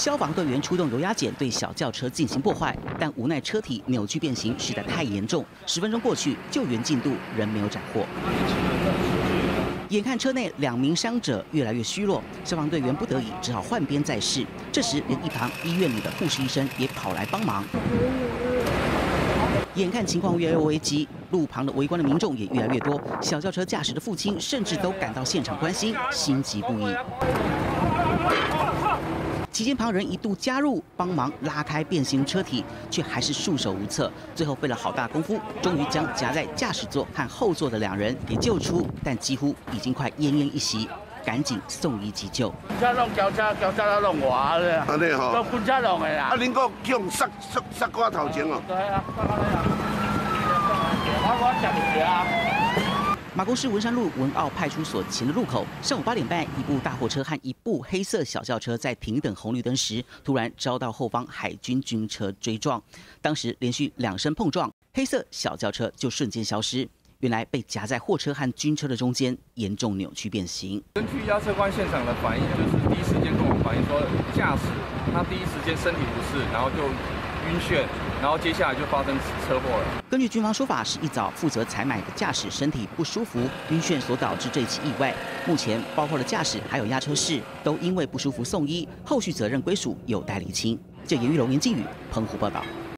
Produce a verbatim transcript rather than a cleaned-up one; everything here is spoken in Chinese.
消防队员出动油压剪对小轿车进行破坏，但无奈车体扭曲变形实在太严重。十分钟过去，救援进度仍没有斩获。 眼看车内两名伤者越来越虚弱，消防队员不得已只好换边再试。这时，连一旁医院里的护士医生也跑来帮忙。眼看情况越来越危急，路旁的围观的民众也越来越多。小轿车驾驶的父亲甚至都赶到现场关心，心急不已。期间，旁人一度加入帮忙拉开变形车体，却还是束手无策。最后费了好大功夫，终于将夹在驾驶座和后座的两人给救出，但几乎已经快奄奄一息，赶紧送医急救。交通交叉交叉都弄我咧，啊你吼，都搬车弄的啦。啊，恁个叫塞塞塞过头前哦。对啊，塞到你啊，我我食唔着啊。 马公市文山路文澳派出所前的路口，上午八点半，一部大货车和一部黑色小轿车在停等红绿灯时，突然遭到后方海军军车追撞。当时连续两声碰撞，黑色小轿车就瞬间消失。原来被夹在货车和军车的中间，严重扭曲变形。根据押车官现场的反应，就是第一时间跟我反映说，驾驶他第一时间身体不适，然后就 晕眩，然后接下来就发生车祸了。根据军方说法，是一早负责采买的驾驶身体不舒服、晕眩所导致这起意外。目前包括了驾驶还有押车室都因为不舒服送医，后续责任归属有待厘清。记者严玉龙、严靖宇、澎湖报道。